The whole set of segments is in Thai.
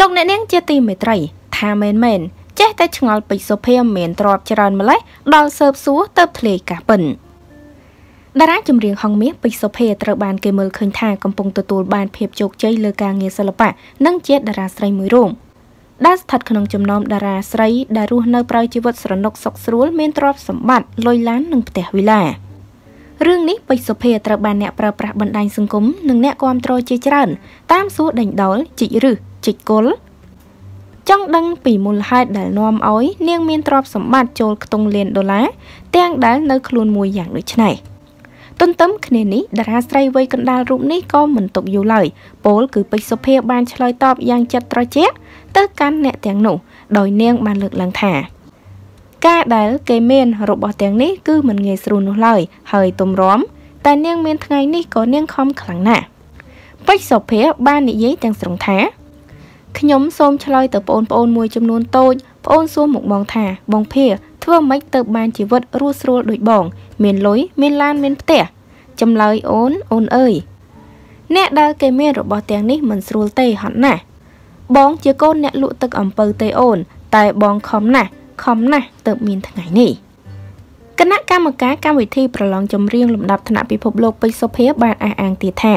ลงในเนียงเจตีไม่ไตรทาเมนเมนเจ๊แต่ชงอลไปโซเพียมเมนตรอบจรันมาเลยดอนเซิร์ฟซัวเติบทะเลกะเปิ่นดาราจำเรียงห้องเมียไปโซเพียตระบานเกมเมอร์เคินทางกำปงตัวบานเพียบโจกเจยเลอกาเงียสลับะนั่งเจ๊ดาราไตรมือร่มด้านถัดขนมจำนอมดาราไตรดารุนปลายชีวิตสรนกสกสรวนเมนตรอบสมบัติลอยล้านหนึ่งเตะวิลาเรื่องนี้ไปสเปตระบาดเนี่ยประปรบันไดสังคมหนึ่งเนี่ยความโตรเจริญตามสูดดังดอยจิรุจิกลจ้องดังปีมูลไฮดานอมอ้อยเนียงเมียนตรอบสมบัติโจลตรงเลนดอลลาร์เตียงได้เนื้อคลุนมวยอย่างดุชนัยต้นต้มคดีนี้ดาราไตรไว้กันดารุ่นนี้ก็เหมือนตกอยู่เลยโป๊ลคือไปสเปบานชลอยตอบอย่างจัดตรเจเตอร์กันเนี่ยเตียงหนูดอยเนียงมาเลือกหลังแถกาได้เกเมนรบเตียงนี้คือเหมือนเงยสรุนเลยเฮยตุ่มร้อมแต่เนียงเมนทางนี้ก็เนียงคอมขลังน่ะไปสอบเพียบ้านนี้ยิ่งจังสงแท้ขยมโซมชลอยเติบโอนโอนมวยจำนวนโตโอนส่วนหมกมองแถบองเพียทั่วไม่เติบบานชีวิตรูสรัวโดยบ่องเมนลอยเมนลานเมนเตะจำเลยโอนโอนเอ้ยเนตได้เกเมนรบเตียงนี้เหมือนสรุนเตะหันน่ะบองเจ้าก้นเนลุตึกอ่ำเปิลเตะโอนแต่บองคอมน่ะคอมนะเติมมีนทางไหนนี่คณะกรรมการการวิธีประลองจำเรียงลำดับธนาพิภพโลกไปโซเพียบานอาอังตีแท้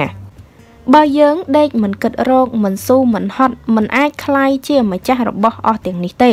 บาเยิ้งเด็กเหมือนเกิดโรคเหมือนสู้เหมือนฮอตเหมือนไอ้คลายเชี่ยมาจ้าระบอเตียงนิเต